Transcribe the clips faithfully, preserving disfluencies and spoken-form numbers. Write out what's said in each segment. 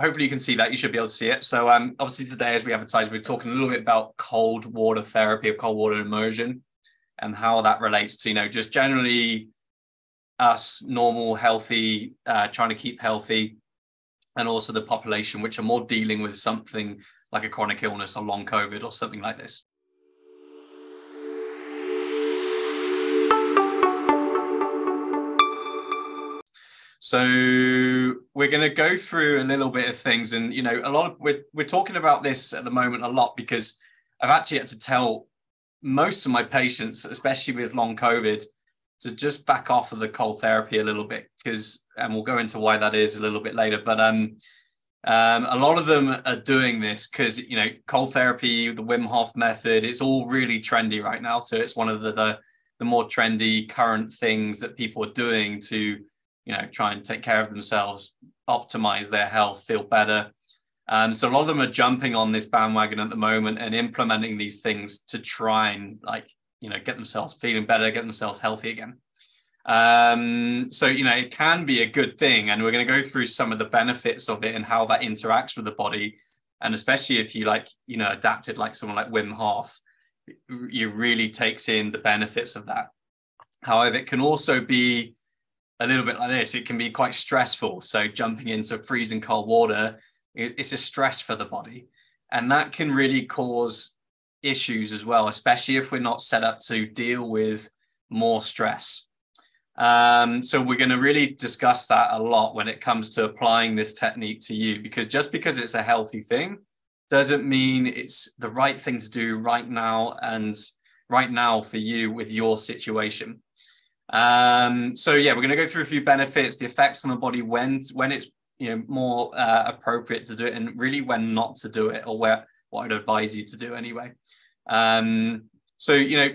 hopefully you can see that. You should be able to see it. So um, obviously today, as we advertised, we're talking a little bit about cold water therapy or cold water immersion and how that relates to, you know, just generally us normal, healthy, uh, trying to keep healthy, and also the population, which are more dealing with something like a chronic illness or long COVID or something like this. So we're going to go through a little bit of things, and you know, a lot of we're we're talking about this at the moment a lot because I've actually had to tell most of my patients, especially with long COVID, to just back off of the cold therapy a little bit, because, and we'll go into why that is a little bit later. But um, um, a lot of them are doing this because, you know, cold therapy, the Wim Hof method, it's all really trendy right now. So it's one of the the, the more trendy current things that people are doing to, you know, try and take care of themselves, optimize their health, feel better. Um, so a lot of them are jumping on this bandwagon at the moment and implementing these things to try and, like, you know, get themselves feeling better, get themselves healthy again. Um, so, you know, it can be a good thing. And we're going to go through some of the benefits of it and how that interacts with the body. And especially if you, like, you know, adapted like someone like Wim Hof, you really takes in the benefits of that. However, it can also be a little bit like this. It can be quite stressful. So jumping into freezing cold water, it's a stress for the body. And that can really cause issues as well, especially if we're not set up to deal with more stress. Um, so we're going to really discuss that a lot when it comes to applying this technique to you, because just because it's a healthy thing doesn't mean it's the right thing to do right now and right now for you with your situation. Um, so yeah, we're going to go through a few benefits, the effects on the body when, when it's, you know, more uh, appropriate to do it, and really when not to do it, or where, what I'd advise you to do anyway. Um, so, you know,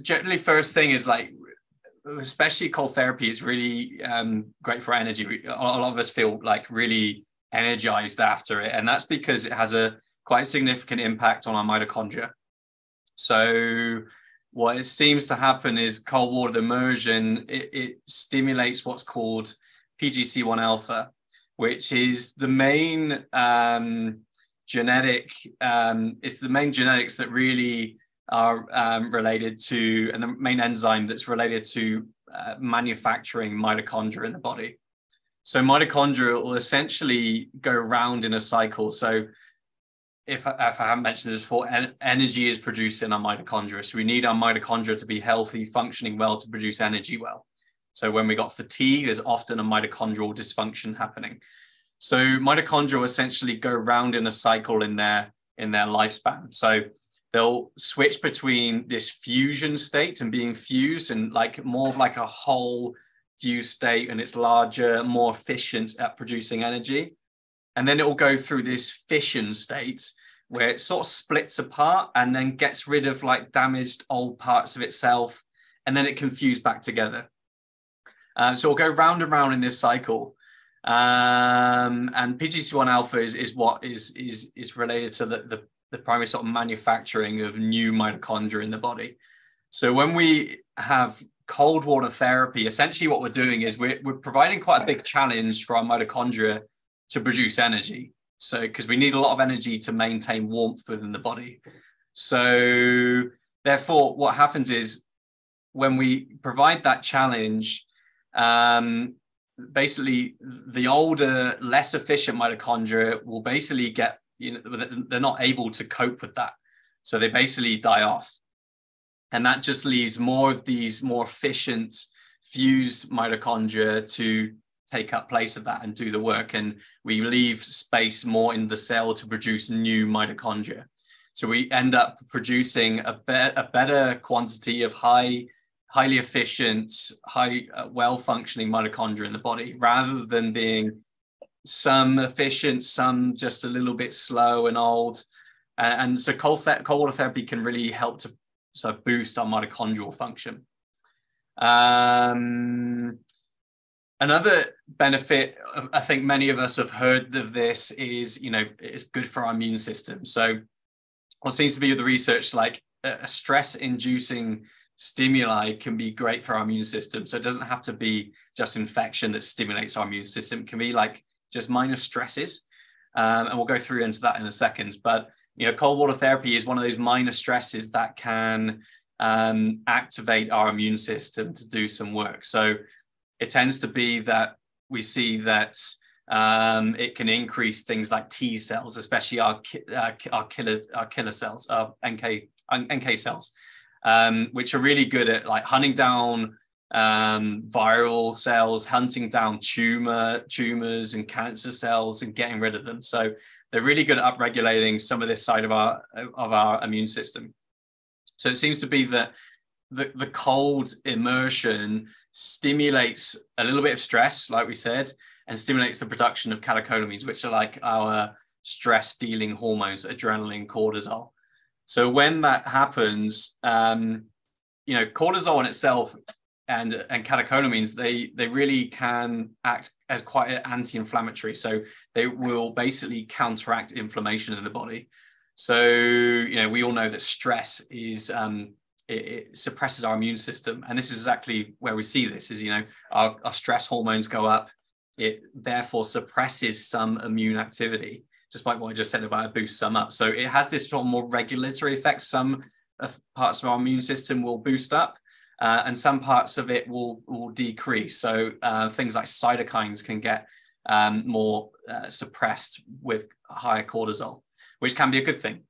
generally first thing is, like, especially cold therapy is really um, great for energy. A lot of us feel like really energized after it. And that's because it has a quite significant impact on our mitochondria. So what it seems to happen is cold water immersion, it, it stimulates what's called P G C one alpha, which is the main um, genetic, um, it's the main genetics that really are um, related to, and the main enzyme that's related to uh, manufacturing mitochondria in the body. So mitochondria will essentially go round in a cycle. So if, if I haven't mentioned this before, en energy is produced in our mitochondria. So we need our mitochondria to be healthy, functioning well, to produce energy well. So when we got fatigue, there's often a mitochondrial dysfunction happening. So mitochondria essentially go round in a cycle in their, in their lifespan. So they'll switch between this fusion state and being fused, and like more of like a whole fused state, and it's larger, more efficient at producing energy. And then it will go through this fission state where it sort of splits apart and then gets rid of like damaged old parts of itself, and then it can fuse back together. Uh, so it'll go round and round in this cycle. Um, and P G C one alpha is, is what is, is, is related to the, the, the primary sort of manufacturing of new mitochondria in the body. So when we have cold water therapy, essentially what we're doing is we're, we're providing quite a big challenge for our mitochondria to produce energy. So, because we need a lot of energy to maintain warmth within the body. So therefore what happens is when we provide that challenge, um, basically the older, less efficient mitochondria will basically get, you know, they're not able to cope with that. So they basically die off. And that just leaves more of these more efficient fused mitochondria to take up place of that and do the work. And we leave space more in the cell to produce new mitochondria. So we end up producing a, be a better quantity of high highly efficient, high, uh, well-functioning mitochondria in the body, rather than being some efficient, some just a little bit slow and old. Uh, and so cold, th cold water therapy can really help to so boost our mitochondrial function. Um, another benefit, I think many of us have heard of this, is, you know, it's good for our immune system. So what seems to be with the research, like a stress-inducing stimuli can be great for our immune system. So it doesn't have to be just infection that stimulates our immune system. It can be like just minor stresses. Um, and we'll go through into that in a second. But, you know, cold water therapy is one of those minor stresses that can um, activate our immune system to do some work. So it tends to be that we see that um, it can increase things like T cells, especially our ki uh, our killer our killer cells, our N K N K cells, um, which are really good at like hunting down um, viral cells, hunting down tumor tumors and cancer cells, and getting rid of them. So they're really good at upregulating some of this side of our of our immune system. So it seems to be that the, the cold immersion stimulates a little bit of stress, like we said, and stimulates the production of catecholamines, which are like our stress dealing hormones, adrenaline, cortisol. So when that happens, um, you know, cortisol in itself and, and catecholamines, they, they really can act as quite anti-inflammatory. So they will basically counteract inflammation in the body. So, you know, we all know that stress is, um, it, it suppresses our immune system. And this is exactly where we see this is, you know, our, our stress hormones go up. It therefore suppresses some immune activity, just like what I just said about it boosts some up. So it has this sort of more regulatory effect. Some parts of our immune system will boost up uh, and some parts of it will, will decrease. So uh, things like cytokines can get um, more uh, suppressed with higher cortisol, which can be a good thing.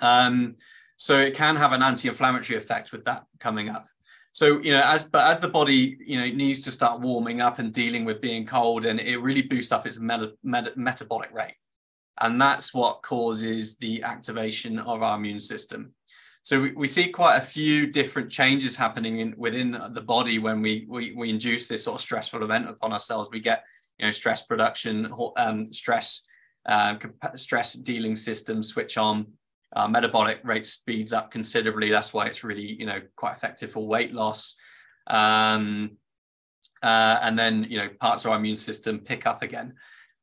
Um, so it can have an anti-inflammatory effect with that coming up. So, you know, as but as the body, you know, needs to start warming up and dealing with being cold, and it really boosts up its meta, meta, metabolic rate. And that's what causes the activation of our immune system. So we, we see quite a few different changes happening in, within the body when we, we, we induce this sort of stressful event upon ourselves. We get, you know, stress production, um, stress Uh, stress dealing systems switch on, uh, metabolic rate speeds up considerably. That's why it's really, you know, quite effective for weight loss. Um, uh, and then, you know, parts of our immune system pick up again,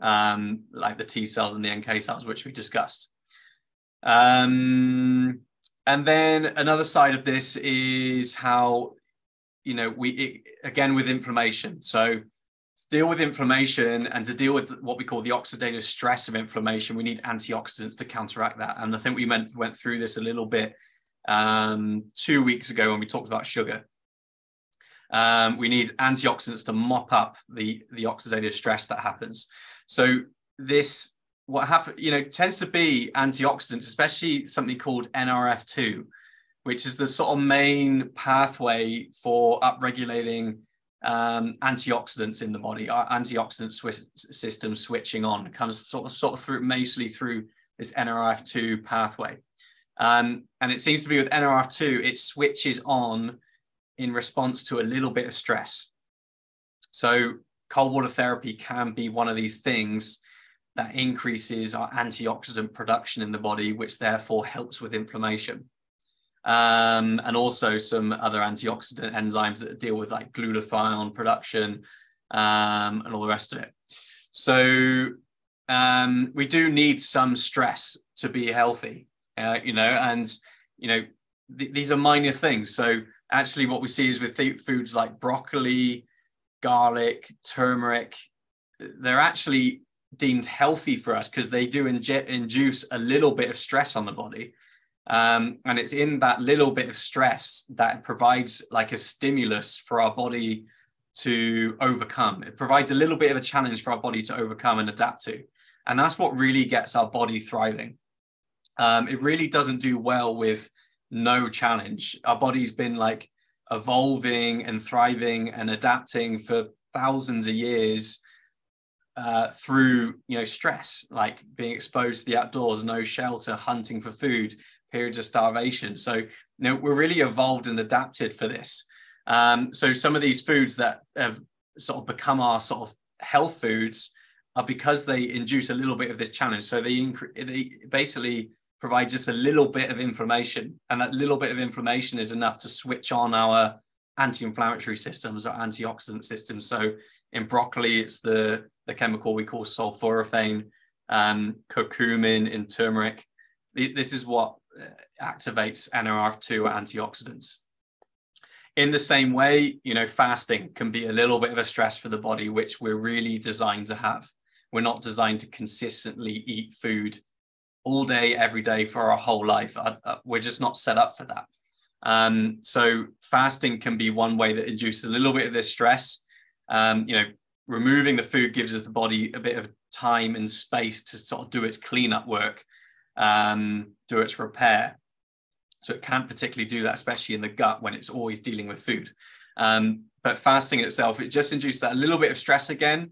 um, like the T cells and the N K cells, which we discussed. Um, and then another side of this is how, you know, we, it, again, with inflammation. So to deal with inflammation and to deal with what we call the oxidative stress of inflammation, we need antioxidants to counteract that. And I think we went, went through this a little bit um, two weeks ago when we talked about sugar. Um, we need antioxidants to mop up the, the oxidative stress that happens. So this, what happens, you know, tends to be antioxidants, especially something called N R F two, which is the sort of main pathway for upregulating Um, antioxidants in the body. Our antioxidant swi system switching on comes sort of sort of through mostly through this N R F two pathway, um, and it seems to be with N R F two it switches on in response to a little bit of stress. So cold water therapy can be one of these things that increases our antioxidant production in the body, which therefore helps with inflammation. Um, and also some other antioxidant enzymes that deal with like glutathione production um, and all the rest of it. So um, we do need some stress to be healthy, uh, you know, and, you know, th these are minor things. So actually what we see is with foods like broccoli, garlic, turmeric, they're actually deemed healthy for us because they do induce a little bit of stress on the body. Um, and it's in that little bit of stress that provides like a stimulus for our body to overcome. It provides a little bit of a challenge for our body to overcome and adapt to. And that's what really gets our body thriving. Um, it really doesn't do well with no challenge. Our body's been like evolving and thriving and adapting for thousands of years uh, through, you know, stress, like being exposed to the outdoors, no shelter, hunting for food, periods of starvation. So, you know, we're really evolved and adapted for this. Um, so some of these foods that have sort of become our sort of health foods are because they induce a little bit of this challenge. So they, they basically provide just a little bit of inflammation, and that little bit of inflammation is enough to switch on our anti-inflammatory systems or antioxidant systems. So in broccoli, it's the, the chemical we call sulforaphane, um, curcumin in turmeric. This is what activates N R F two antioxidants. In the same way, you know, fasting can be a little bit of a stress for the body, which we're really designed to have. We're not designed to consistently eat food all day, every day for our whole life. I, I, we're just not set up for that. Um, so fasting can be one way that induces a little bit of this stress. Um, you know, removing the food gives us the body a bit of time and space to sort of do its cleanup work, um, do its repair. So it can't particularly do that, especially in the gut when it's always dealing with food. Um, but fasting itself, it just induces that a little bit of stress again,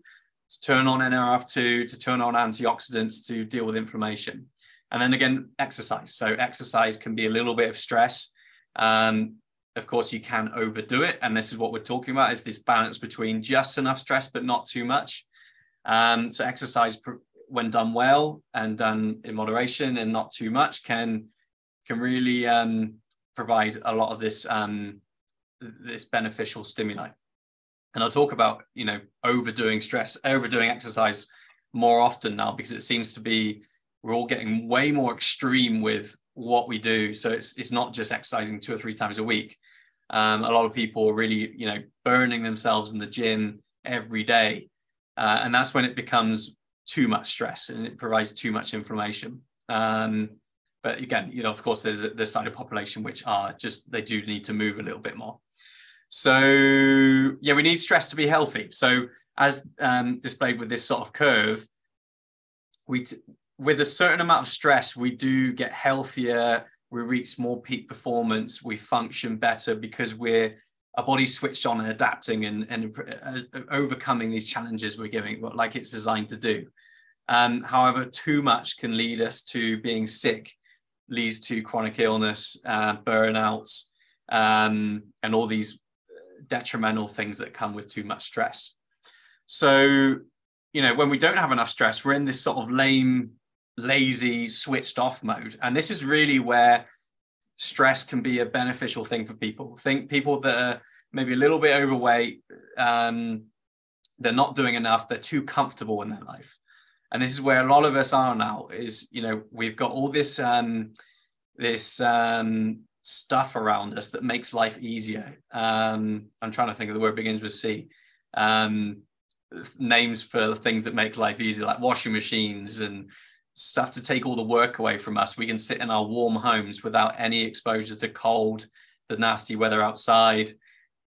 to turn on N R F two, to turn on antioxidants, to deal with inflammation. And then again, exercise. So exercise can be a little bit of stress. Um, of course, you can overdo it. And this is what we're talking about, is this balance between just enough stress, but not too much. Um, so exercise, when done well and done in moderation and not too much, can, can really um, provide a lot of this, um, this beneficial stimuli. And I'll talk about, you know, overdoing stress, overdoing exercise more often now, because it seems to be we're all getting way more extreme with what we do. So it's, it's not just exercising two or three times a week. Um, a lot of people are really, you know, burning themselves in the gym every day. Uh, and that's when it becomes too much stress and it provides too much inflammation. Um, but again, you know, of course, there's this side of the population which are just, they do need to move a little bit more. So yeah, we need stress to be healthy. So as um, displayed with this sort of curve, we t with a certain amount of stress, we do get healthier, we reach more peak performance, we function better because we're, our body's switched on and adapting and, and uh, overcoming these challenges we're giving, like it's designed to do. Um, however, too much can lead us to being sick, leads to chronic illness, uh, burnouts, um, and all these detrimental things that come with too much stress. So, you know, when we don't have enough stress, we're in this sort of lame, lazy, switched off mode. And this is really where stress can be a beneficial thing for people. Think people that are maybe a little bit overweight, um, they're not doing enough, they're too comfortable in their life. And this is where a lot of us are now, is, you know, we've got all this, um, this, um, stuff around us that makes life easier. Um, I'm trying to think of the word, begins with C. Um, names for things that make life easier, like washing machines and stuff to take all the work away from us. We can sit in our warm homes without any exposure to cold, the nasty weather outside.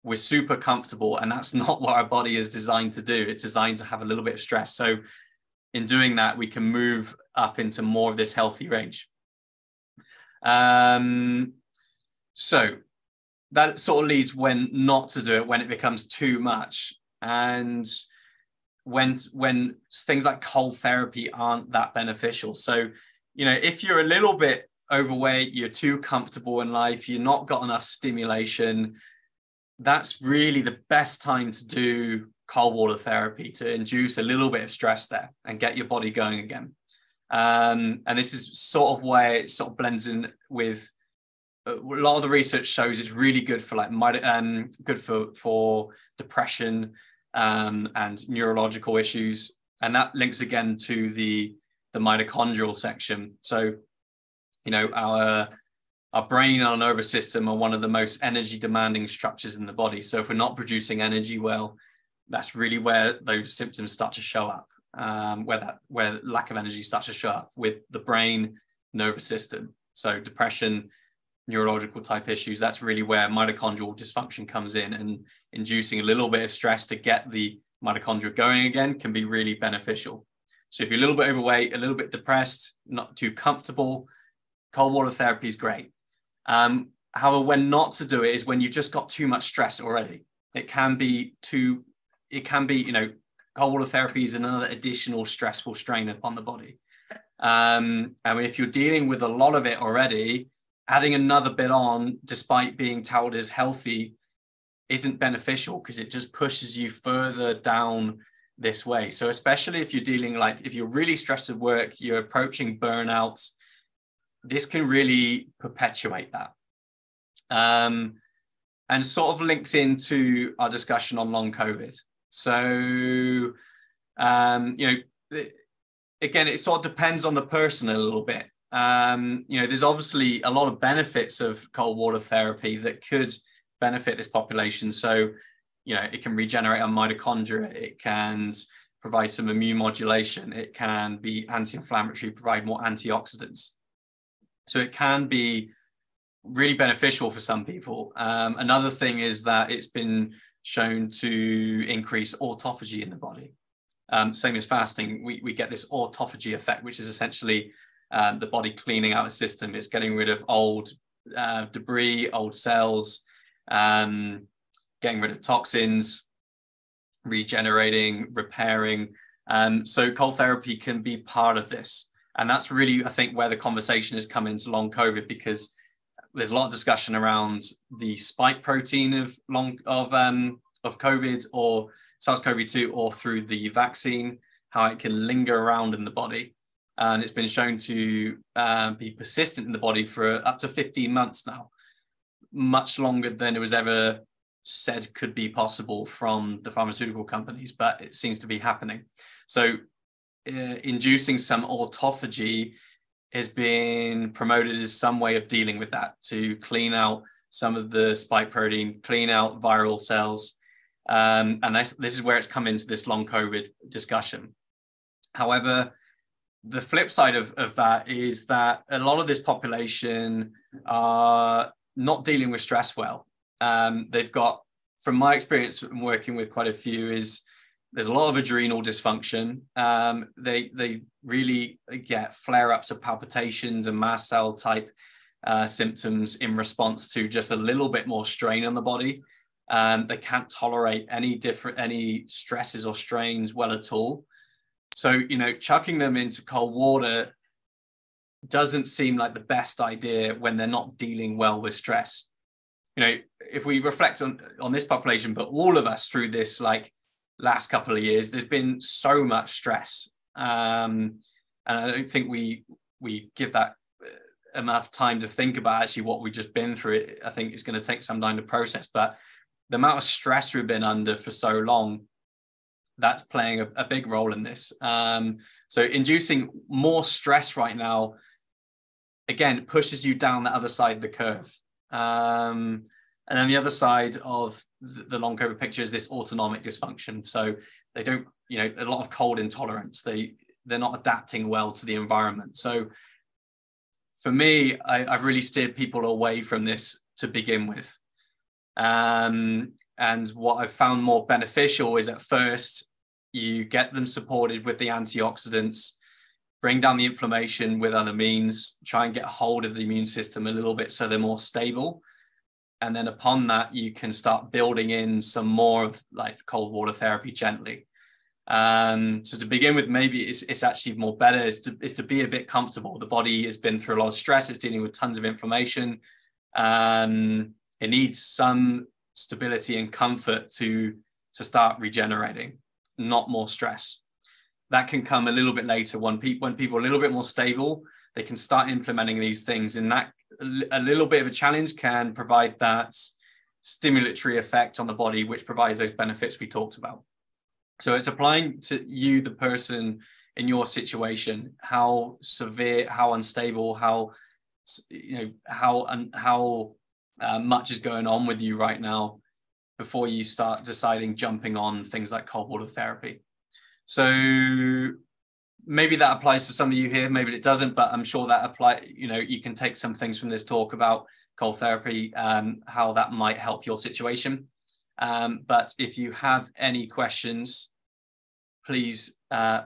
We're super comfortable, and that's not what our body is designed to do. It's designed to have a little bit of stress. So in doing that, we can move up into more of this healthy range. Um, So that sort of leads when not to do it, when it becomes too much. And when, when things like cold therapy aren't that beneficial. So, you know, if you're a little bit overweight, you're too comfortable in life, you're not got enough stimulation, that's really the best time to do cold water therapy, to induce a little bit of stress there and get your body going again. Um, and this is sort of why it sort of blends in with a lot of the research shows it's really good for like my um good for for depression um and neurological issues, and that links again to the the mitochondrial section. So, you know, our our brain and our nervous system are one of the most energy demanding structures in the body. So if we're not producing energy well, that's really where those symptoms start to show up, um where that where lack of energy starts to show up with the brain, nervous system. So depression, neurological type issues, that's really where mitochondrial dysfunction comes in, and inducing a little bit of stress to get the mitochondria going again can be really beneficial. So if you're a little bit overweight, a little bit depressed, not too comfortable, cold water therapy is great. Um, however, when not to do it is when you've just got too much stress already. It can be too, it can be, you know, cold water therapy is another additional stressful strain upon the body. Um, I mean, if you're dealing with a lot of it already, adding another bit on, despite being touted as healthy, isn't beneficial because it just pushes you further down this way. So especially if you're dealing, like if you're really stressed at work, you're approaching burnout, this can really perpetuate that. Um, and sort of links into our discussion on long COVID. So, um, you know, it, again, it sort of depends on the person a little bit. Um, you know, there's obviously a lot of benefits of cold water therapy that could benefit this population. So, you know, it can regenerate our mitochondria, it can provide some immune modulation. It can be anti-inflammatory, provide more antioxidants. So it can be really beneficial for some people. Um, another thing is that it's been shown to increase autophagy in the body. Um, same as fasting, we, we get this autophagy effect, which is essentially uh, the body cleaning out a system. It's getting rid of old uh, debris, old cells, um, getting rid of toxins, regenerating, repairing. Um, so cold therapy can be part of this. And that's really, I think, where the conversation has come into long COVID, because there's a lot of discussion around the spike protein of long of um, of COVID or SARS CoV two, or through the vaccine, how it can linger around in the body. And it's been shown to uh, be persistent in the body for up to fifteen months now, much longer than it was ever said could be possible from the pharmaceutical companies, but it seems to be happening. So uh, inducing some autophagy has been promoted as some way of dealing with that, to clean out some of the spike protein, clean out viral cells. Um, and this, this is where it's come into this long COVID discussion. However, the flip side of, of that is that a lot of this population are not dealing with stress well. Um, they've got, from my experience from working with quite a few, is there's a lot of adrenal dysfunction. Um, they, they really get flare-ups of palpitations and mast cell type uh, symptoms in response to just a little bit more strain on the body. Um, they can't tolerate any different, any stresses or strains well at all. So, you know, chucking them into cold water doesn't seem like the best idea when they're not dealing well with stress. You know, if we reflect on, on this population, but all of us through this, like, last couple of years, there's been so much stress. Um, and I don't think we, we give that enough time to think about actually what we've just been through. It, I think it's going to take some time to process, but the amount of stress we've been under for so long, that's playing a, a big role in this. Um, so inducing more stress right now, again, pushes you down the other side of the curve. Um, and then the other side of the, the long COVID picture is this autonomic dysfunction. So they don't, you know, a lot of cold intolerance. They, they're not adapting well to the environment. So for me, I, I've really steered people away from this to begin with. Um, and what I've found more beneficial is, at first, you get them supported with the antioxidants, bring down the inflammation with other means, try and get hold of the immune system a little bit so they're more stable. And then upon that, you can start building in some more of like cold water therapy gently. Um, so to begin with, maybe it's, it's actually more better is to, is to be a bit comfortable. The body has been through a lot of stress. It's dealing with tons of inflammation. Um, it needs some stability and comfort to, to start regenerating, not more stress. That can come a little bit later. When, pe when people are a little bit more stable, they can start implementing these things. And that a little bit of a challenge can provide that stimulatory effect on the body, which provides those benefits we talked about. So it's applying to you, the person in your situation, how severe, how unstable, how, you know, how, un, how uh, much is going on with you right now before you start deciding jumping on things like cold water therapy. So maybe that applies to some of you here, maybe it doesn't, but I'm sure that apply, you know, you can take some things from this talk about cold therapy, um, how that might help your situation. Um, but if you have any questions, please uh,